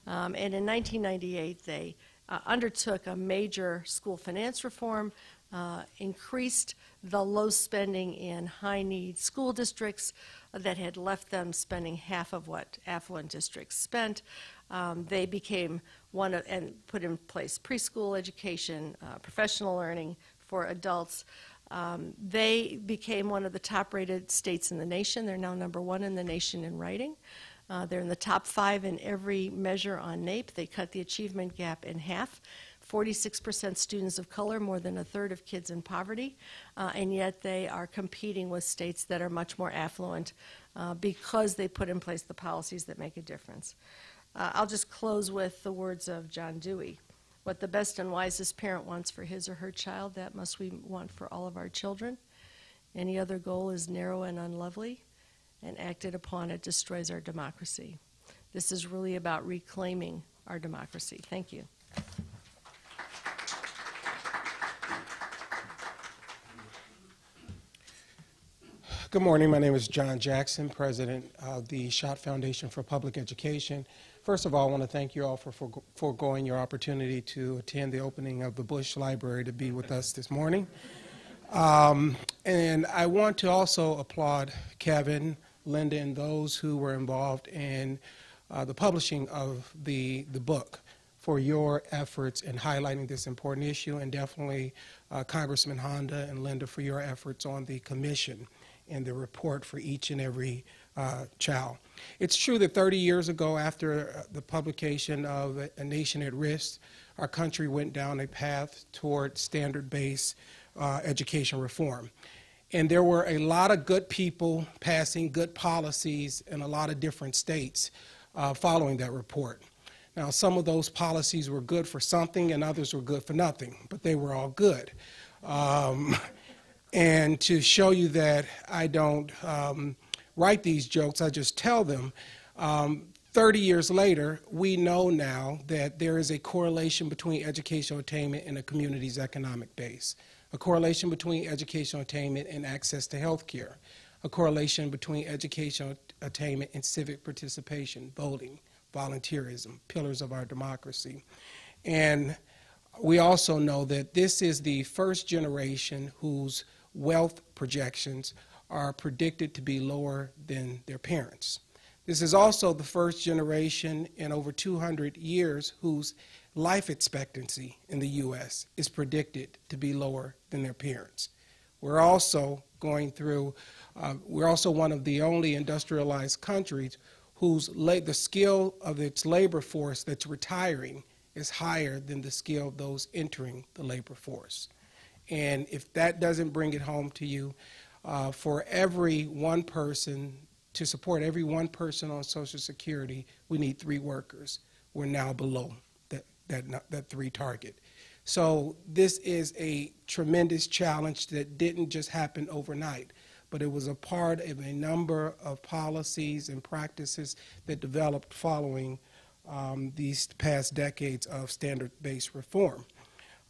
Um, and in nineteen ninety-eight, they uh, undertook a major school finance reform, uh, increased the low spending in high-need school districts that had left them spending half of what affluent districts spent. Um, they became one of, and put in place preschool education, uh, professional learning for adults. Um, they became one of the top-rated states in the nation. They're now number one in the nation in writing. Uh, they're in the top five in every measure on N A E P. They cut the achievement gap in half. forty-six percent students of color, more than a third of kids in poverty, uh, and yet they are competing with states that are much more affluent uh, because they put in place the policies that make a difference. Uh, I'll just close with the words of John Dewey. What the best and wisest parent wants for his or her child, that must we want for all of our children. Any other goal is narrow and unlovely, and acted upon it destroys our democracy. This is really about reclaiming our democracy. Thank you. Good morning. My name is John Jackson, president of the Schott Foundation for Public Education. First of all, I want to thank you all for foregoing your opportunity to attend the opening of the Bush Library to be with us this morning. Um, and I want to also applaud Kevin, Linda, and those who were involved in uh, the publishing of the, the book for your efforts in highlighting this important issue, and definitely uh, Congressman Honda and Linda for your efforts on the commission and the report for each and every uh, child. It's true that thirty years ago, after the publication of A Nation at Risk, our country went down a path toward standard-based uh, education reform. And there were a lot of good people passing good policies in a lot of different states uh, following that report. Now, some of those policies were good for something and others were good for nothing, but they were all good. Um, and to show you that I don't um, write these jokes, I just tell them, um, thirty years later, we know now that there is a correlation between educational attainment and a community's economic base, a correlation between educational attainment and access to health care, a correlation between educational attainment and civic participation, voting, volunteerism, pillars of our democracy. And we also know that this is the first generation whose wealth projections are predicted to be lower than their parents. This is also the first generation in over two hundred years whose life expectancy in the U S is predicted to be lower than their parents. We're also going through, uh, we're also one of the only industrialized countries whose la the skill of its labor force that's retiring is higher than the skill of those entering the labor force. And if that doesn't bring it home to you, uh, for every one person, to support every one person on Social Security, we need three workers. We're now below that, that, that three target. So this is a tremendous challenge that didn't just happen overnight, but it was a part of a number of policies and practices that developed following um, these past decades of standard-based reform.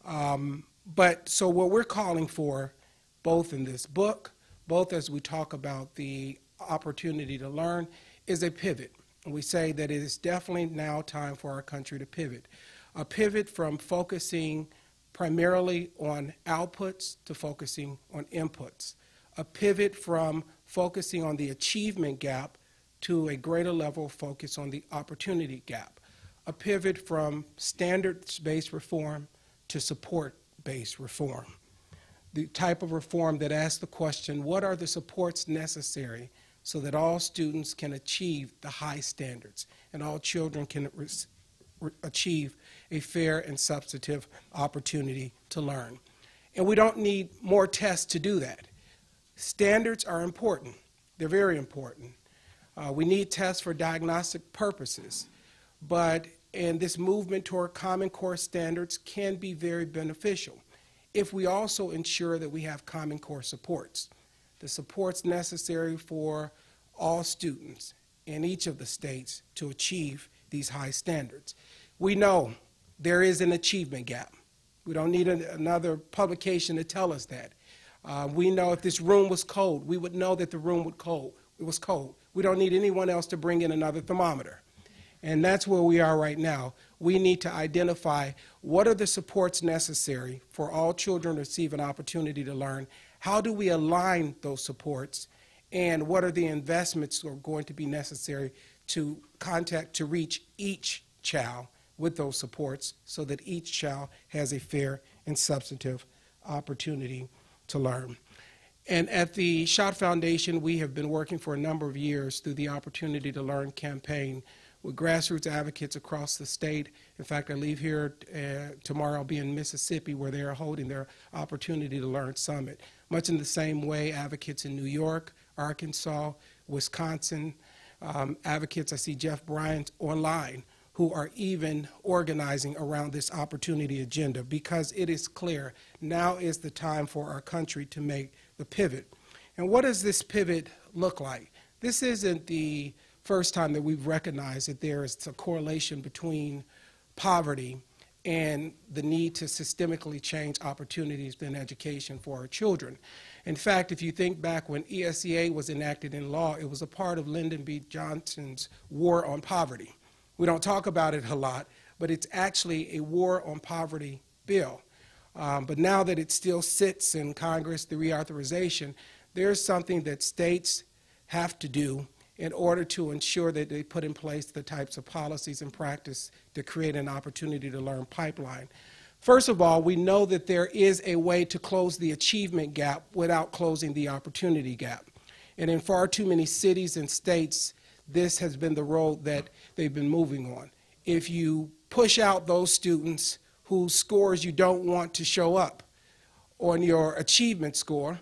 Um, but so what we're calling for, both in this book, both as we talk about the opportunity to learn, is a pivot. And we say that it is definitely now time for our country to pivot, a pivot from focusing primarily on outputs to focusing on inputs, a pivot from focusing on the achievement gap to a greater level focus on the opportunity gap, a pivot from standards-based reform to support-based reform, the type of reform that asks the question, what are the supports necessary so that all students can achieve the high standards and all children can achieve a fair and substantive opportunity to learn? And we don't need more tests to do that. Standards are important. They're very important. Uh, we need tests for diagnostic purposes, but in this movement toward Common Core standards can be very beneficial if we also ensure that we have Common Core supports, the supports necessary for all students in each of the states to achieve these high standards. We know there is an achievement gap. We don't need an, another publication to tell us that. Uh, we know if this room was cold, we would know that the room would cold, it was cold. We don't need anyone else to bring in another thermometer. And that's where we are right now. We need to identify what are the supports necessary for all children to receive an opportunity to learn. How do we align those supports? And what are the investments that are going to be necessary to contact to reach each child with those supports so that each child has a fair and substantive opportunity to learn. And at the Schott Foundation, we have been working for a number of years through the Opportunity to Learn campaign with grassroots advocates across the state. In fact, I leave here uh, tomorrow. I'll be in Mississippi where they are holding their Opportunity to Learn Summit. Much in the same way, advocates in New York, Arkansas, Wisconsin, um, advocates, I see Jeff Bryant online, who are even organizing around this opportunity agenda, because it is clear now is the time for our country to make the pivot. And what does this pivot look like? This isn't the first time that we've recognized that there is a correlation between poverty and the need to systemically change opportunities in education for our children. In fact, if you think back when E S E A was enacted in law, it was a part of Lyndon B. Johnson's war on poverty. We don't talk about it a lot, but it's actually a war on poverty bill. Um, but now that it still sits in Congress, the reauthorization, there's something that states have to do in order to ensure that they put in place the types of policies and practice to create an opportunity to learn pipeline. First of all, we know that there is a way to close the achievement gap without closing the opportunity gap. And in far too many cities and states, this has been the road that they've been moving on. If you push out those students whose scores you don't want to show up on your achievement score,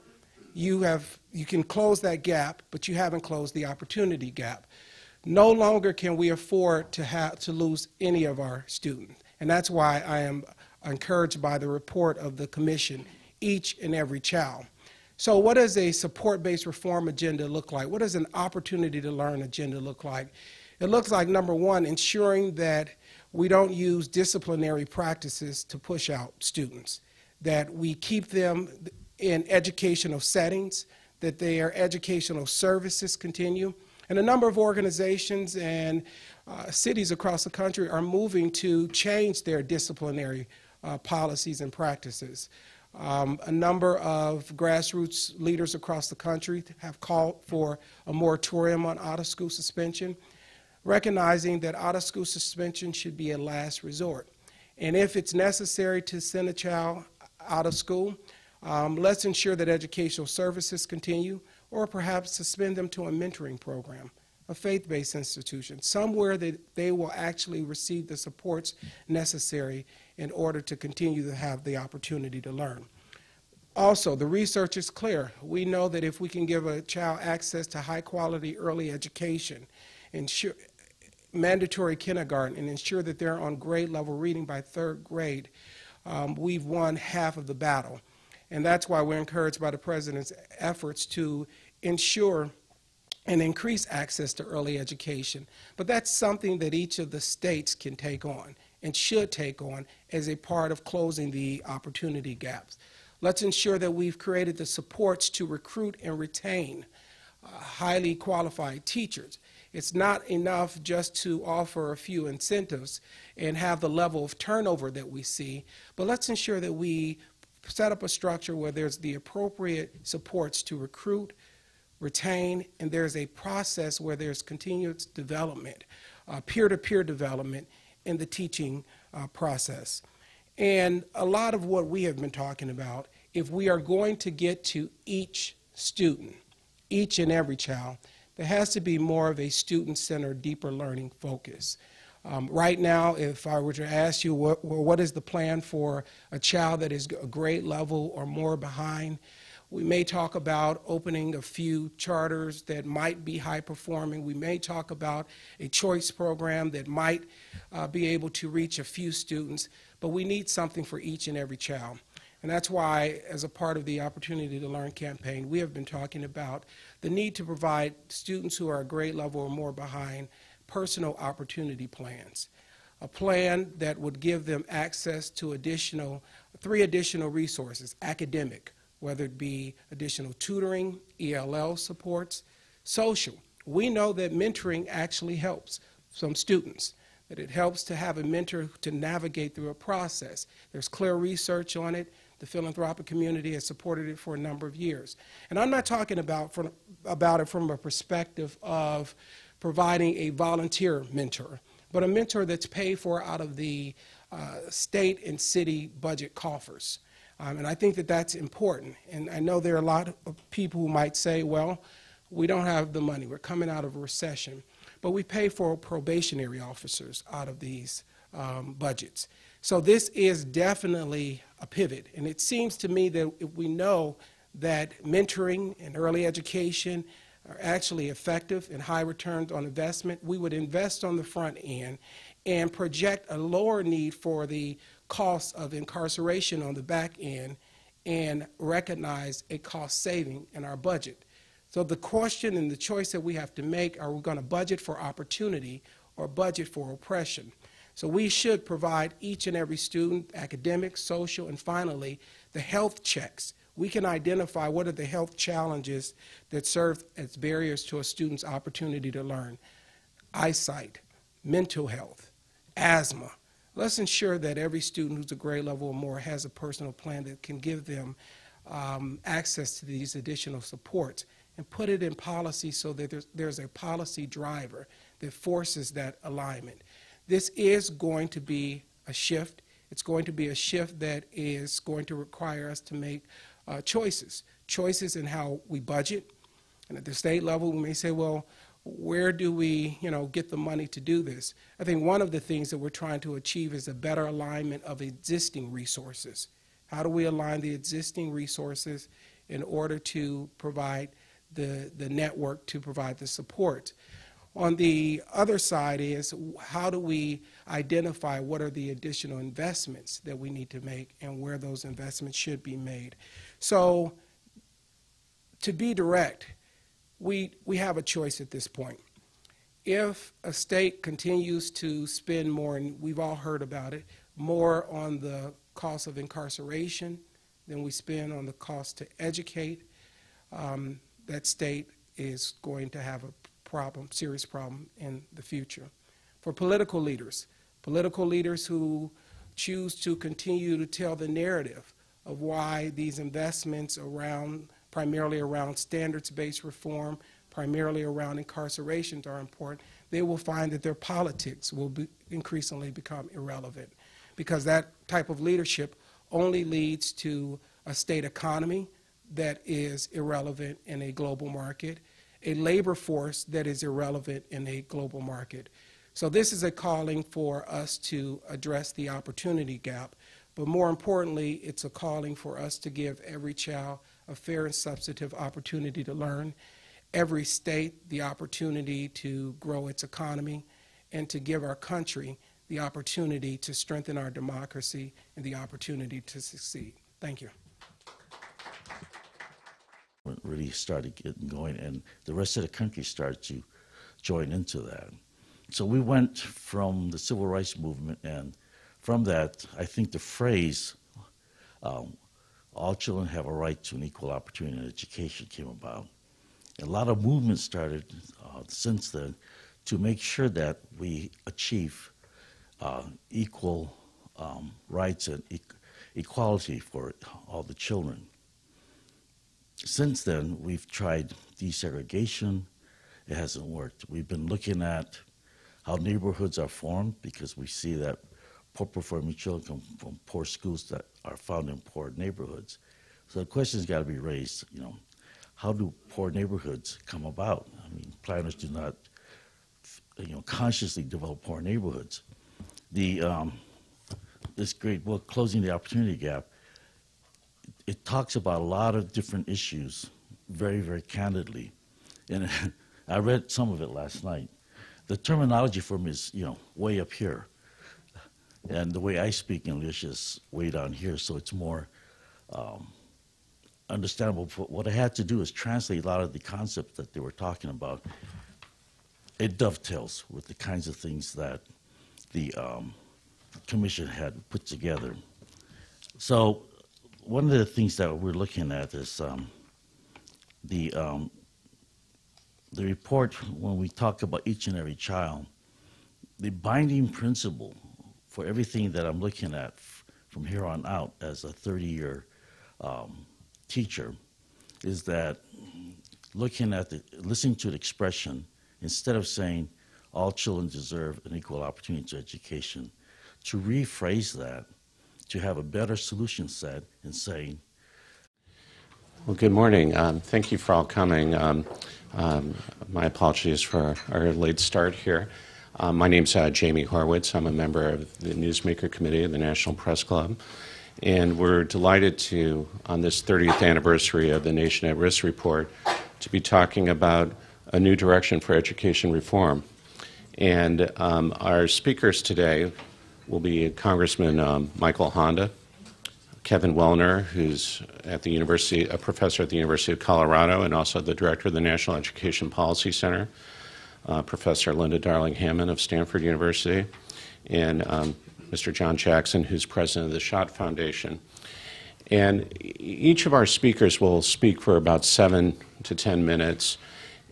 you have, you can close that gap, but you haven't closed the opportunity gap. No longer can we afford to have to lose any of our students. And that's why I am encouraged by the report of the Commission, Each and Every Child. So what does a support-based reform agenda look like? What does an opportunity to learn agenda look like? It looks like, number one, ensuring that we don't use disciplinary practices to push out students, that we keep them in educational settings, that their educational services continue. And a number of organizations and uh, cities across the country are moving to change their disciplinary uh, policies and practices. Um, a number of grassroots leaders across the country have called for a moratorium on out-of-school suspension, recognizing that out-of-school suspension should be a last resort. And if it's necessary to send a child out of school, Um, let's ensure that educational services continue, or perhaps suspend them to a mentoring program, a faith-based institution, somewhere that they will actually receive the supports necessary in order to continue to have the opportunity to learn. Also, the research is clear. We know that if we can give a child access to high-quality early education, ensure mandatory kindergarten, and ensure that they're on grade-level reading by third grade, um, we've won half of the battle. And that's why we're encouraged by the President's efforts to ensure and increase access to early education. But that's something that each of the states can take on and should take on as a part of closing the opportunity gaps. Let's ensure that we've created the supports to recruit and retain uh, highly qualified teachers. It's not enough just to offer a few incentives and have the level of turnover that we see, but let's ensure that we set up a structure where there's the appropriate supports to recruit, retain, and there's a process where there's continuous development, uh, peer-to-peer development in the teaching uh, process. And a lot of what we have been talking about, if we are going to get to each student, each and every child, there has to be more of a student-centered, deeper learning focus. Um, right now, if I were to ask you what, what is the plan for a child that is a grade level or more behind, we may talk about opening a few charters that might be high performing. We may talk about a choice program that might uh, be able to reach a few students, but we need something for each and every child. And that's why, as a part of the Opportunity to Learn campaign, we have been talking about the need to provide students who are a grade level or more behind personal opportunity plans, a plan that would give them access to additional, three additional resources, academic, whether it be additional tutoring, E L L supports, social. We know that mentoring actually helps some students, that it helps to have a mentor to navigate through a process. There's clear research on it. The philanthropic community has supported it for a number of years. And I'm not talking about, from, about it from a perspective of providing a volunteer mentor, but a mentor that's paid for out of the uh, state and city budget coffers. Um, and I think that that's important. And I know there are a lot of people who might say, well, we don't have the money. We're coming out of a recession. But we pay for probationary officers out of these um, budgets. So this is definitely a pivot. And it seems to me that if we know that mentoring and early education are actually effective and high returns on investment, we would invest on the front end and project a lower need for the cost of incarceration on the back end and recognize a cost saving in our budget. So the question and the choice that we have to make, are we going to budget for opportunity or budget for oppression? So we should provide each and every student, academic, social, and finally, the health checks. We can identify what are the health challenges that serve as barriers to a student's opportunity to learn. Eyesight, mental health, asthma. Let's ensure that every student who's a grade level or more has a personal plan that can give them um, access to these additional supports, and put it in policy so that there's, there's a policy driver that forces that alignment. This is going to be a shift. It's going to be a shift that is going to require us to make uh, choices, choices in how we budget. And at the state level, we may say, well, where do we, you know, get the money to do this? I think one of the things that we're trying to achieve is a better alignment of existing resources. How do we align the existing resources in order to provide the, the network to provide the support? On the other side is, how do we identify what are the additional investments that we need to make and where those investments should be made? So, to be direct, we, we have a choice at this point. If a state continues to spend more, and we've all heard about it, more on the cost of incarceration than we spend on the cost to educate, um, that state is going to have a problem, serious problem in the future. For political leaders, political leaders who choose to continue to tell the narrative of why these investments around, primarily around standards-based reform, primarily around incarceration are important, they will find that their politics will be increasingly become irrelevant, because that type of leadership only leads to a state economy that is irrelevant in a global market, a labor force that is irrelevant in a global market. So this is a calling for us to address the opportunity gap, but more importantly, it's a calling for us to give every child a fair and substantive opportunity to learn, every state the opportunity to grow its economy, and to give our country the opportunity to strengthen our democracy and the opportunity to succeed. Thank you. Really started getting going, and the rest of the country started to join into that. So we went from the civil rights movement, and from that, I think the phrase, um, all children have a right to an equal opportunity in education, came about. And a lot of movements started uh, since then to make sure that we achieve uh, equal um, rights and e equality for all the children. Since then, we've tried desegregation. It hasn't worked. We've been looking at how neighborhoods are formed, because we see that poor performing children come from poor schools that are found in poor neighborhoods. So the question's got to be raised, you know, how do poor neighborhoods come about? I mean, planners do not, you know, consciously develop poor neighborhoods. The, um, this great book, Closing the Opportunity Gap, it talks about a lot of different issues very, very candidly. And I read some of it last night. The terminology for me is, you know, way up here. And the way I speak English is way down here, so it's more um, understandable. But what I had to do is translate a lot of the concepts that they were talking about. It dovetails with the kinds of things that the um, commission had put together. So, one of the things that we're looking at is um, the, um, the report, when we talk about each and every child, the binding principle for everything that I'm looking at from here on out as a thirty-year um, teacher is that looking at the, listening to the expression, instead of saying all children deserve an equal opportunity to education, to rephrase that, to have a better solution set in saying. Well, good morning. Um, thank you for all coming. Um, um, my apologies for our late start here. Um, my name's uh, Jamie Horwitz. I'm a member of the Newsmaker Committee of the National Press Club. And we're delighted to, on this thirtieth anniversary of the Nation at Risk report, to be talking about a new direction for education reform. And um, our speakers today will be Congressman um, Michael Honda, Kevin Wellner, who's at the university, a professor at the University of Colorado and also the director of the National Education Policy Center, uh, Professor Linda Darling-Hammond of Stanford University, and um, Mister John Jackson, who's president of the Schott Foundation. And each of our speakers will speak for about seven to ten minutes,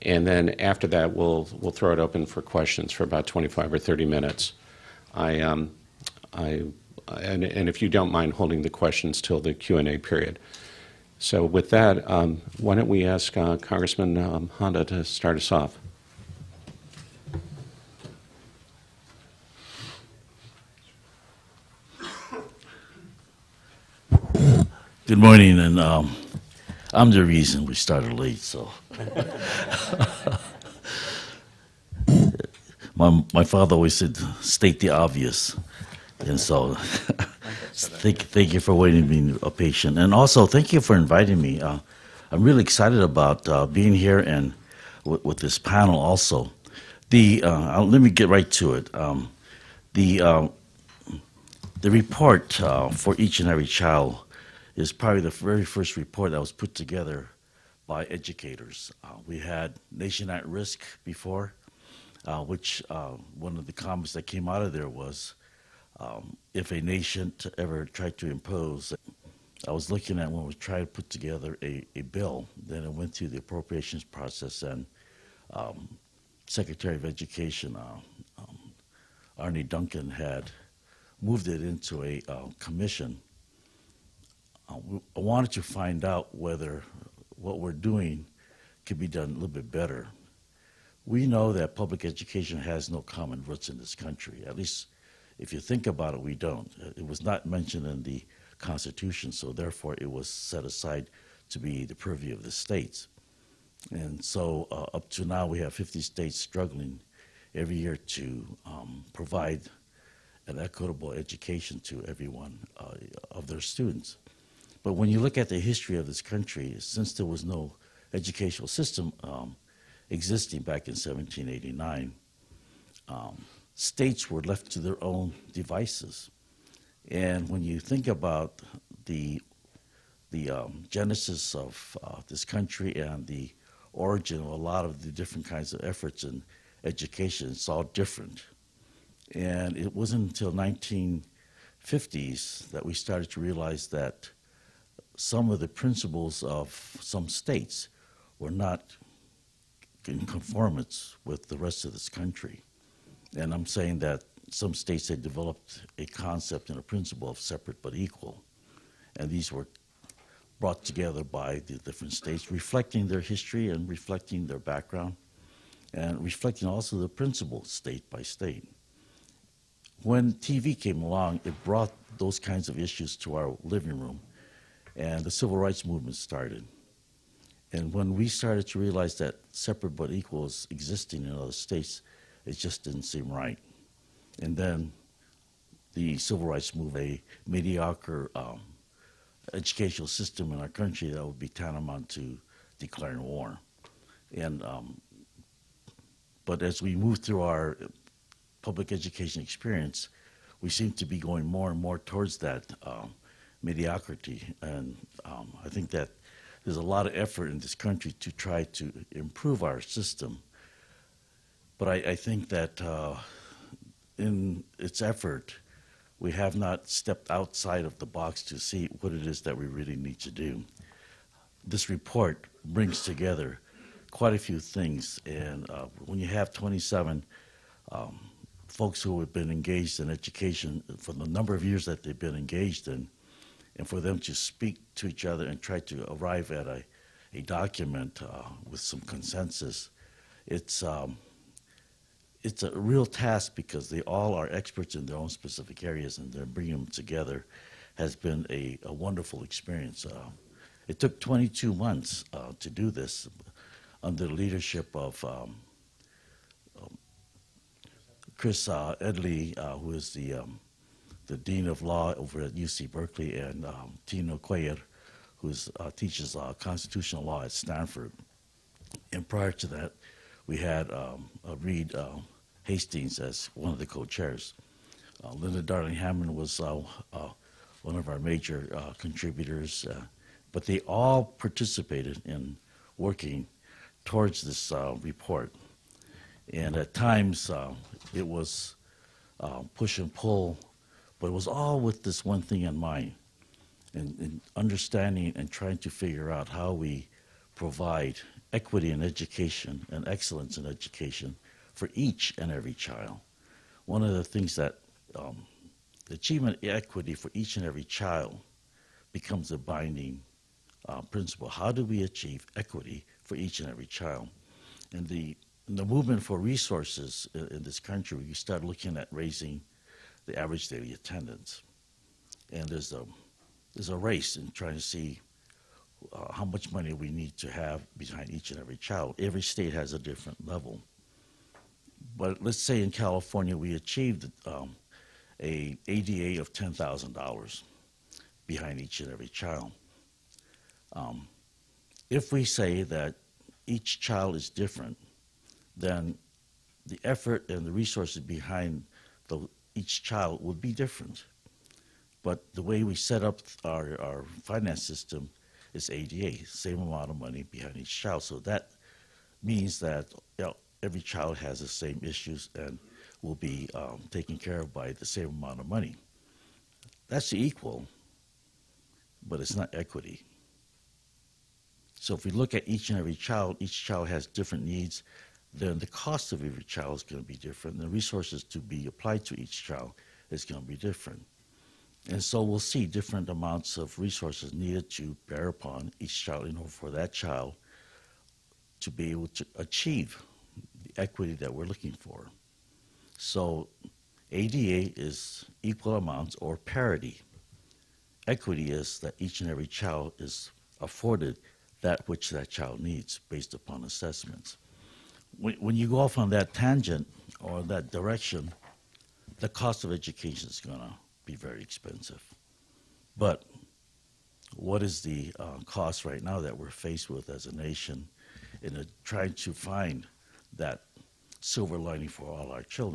and then after that we'll, we'll throw it open for questions for about twenty-five or thirty minutes. I, um, I, and, and if you don't mind holding the questions till the Q and A period. So with that, um, why don't we ask uh, Congressman um, Honda to start us off. Good morning, and um, I'm the reason we started late, so. my, my father always said, state the obvious, and so thank, thank you for waiting, being a patient, and also thank you for inviting me. Uh, I'm really excited about uh, being here and w with this panel also. The, uh, let me get right to it. Um, the, uh, the report uh, for each and every child is probably the very first report that was put together by educators. Uh, we had Nation at Risk before, uh, which uh, one of the comments that came out of there was, um, if a nation to ever tried to impose, I was looking at when we tried to put together a, a bill, then it went through the appropriations process, and um, Secretary of Education, uh, um, Arne Duncan, had moved it into a uh, commission. I wanted to find out whether what we're doing could be done a little bit better. We know that public education has no common roots in this country. At least if you think about it, we don't. It was not mentioned in the Constitution, so therefore it was set aside to be the purview of the states. And so uh, up to now we have fifty states struggling every year to um, provide an equitable education to everyone uh, of their students. But when you look at the history of this country, since there was no educational system um, existing back in seventeen eighty-nine, um, states were left to their own devices. And when you think about the, the um, genesis of uh, this country and the origin of a lot of the different kinds of efforts in education, it's all different. And it wasn't until nineteen fifties that we started to realize that some of the principles of some states were not in conformance with the rest of this country. And I'm saying that some states had developed a concept and a principle of separate but equal. And these were brought together by the different states, reflecting their history and reflecting their background, and reflecting also the principle state by state. When T V came along, it brought those kinds of issues to our living room, and the civil rights movement started. And when we started to realize that separate but equal was existing in other states, it just didn't seem right. And then the civil rights movement, a mediocre um, educational system in our country that would be tantamount to declaring war. And, um, but as we move through our public education experience, we seem to be going more and more towards that um, mediocrity, and um, I think that there's a lot of effort in this country to try to improve our system. But I, I think that uh, in its effort, we have not stepped outside of the box to see what it is that we really need to do. This report brings together quite a few things, and uh, when you have twenty-seven um, folks who have been engaged in education for the number of years that they've been engaged in, and for them to speak to each other and try to arrive at a, a document uh, with some consensus, it's, um, it's a real task because they all are experts in their own specific areas, and they're bringing them together has been a, a wonderful experience. Uh, it took twenty-two months uh, to do this under the leadership of um, um, Chris uh, Edley, uh, who is the um, the Dean of Law over at U C Berkeley, and um, Tino Cuéllar, who uh, teaches uh, constitutional law at Stanford. And prior to that, we had um, uh, Reed uh, Hastings as one of the co-chairs. Uh, Linda Darling-Hammond was uh, uh, one of our major uh, contributors, uh, but they all participated in working towards this uh, report. And at times, uh, it was uh, push and pull, but it was all with this one thing in mind, and, and understanding and trying to figure out how we provide equity in education and excellence in education for each and every child. One of the things that um, the achievement equity for each and every child becomes a binding uh, principle. How do we achieve equity for each and every child? And the, and the movement for resources in, in this country, you start looking at raising the average daily attendance. And there's a, there's a race in trying to see uh, how much money we need to have behind each and every child. Every state has a different level. But let's say in California we achieved um, a A D A of ten thousand dollars behind each and every child. Um, if we say that each child is different, then the effort and the resources behind the, each child would be different. But the way we set up our, our finance system is A D A, same amount of money behind each child. So that means that, you know, every child has the same issues and will be um, taken care of by the same amount of money. That's equal, but it's not equity. So if we look at each and every child, each child has different needs, then the cost of every child is going to be different. The resources to be applied to each child is going to be different. And so we'll see different amounts of resources needed to bear upon each child in order for that child to be able to achieve the equity that we're looking for. So A D A is equal amounts or parity. Equity is that each and every child is afforded that which that child needs based upon assessments. When, when you go off on that tangent or that direction, the cost of education is going to be very expensive. But what is the uh, cost right now that we're faced with as a nation in a, trying to find that silver lining for all our children?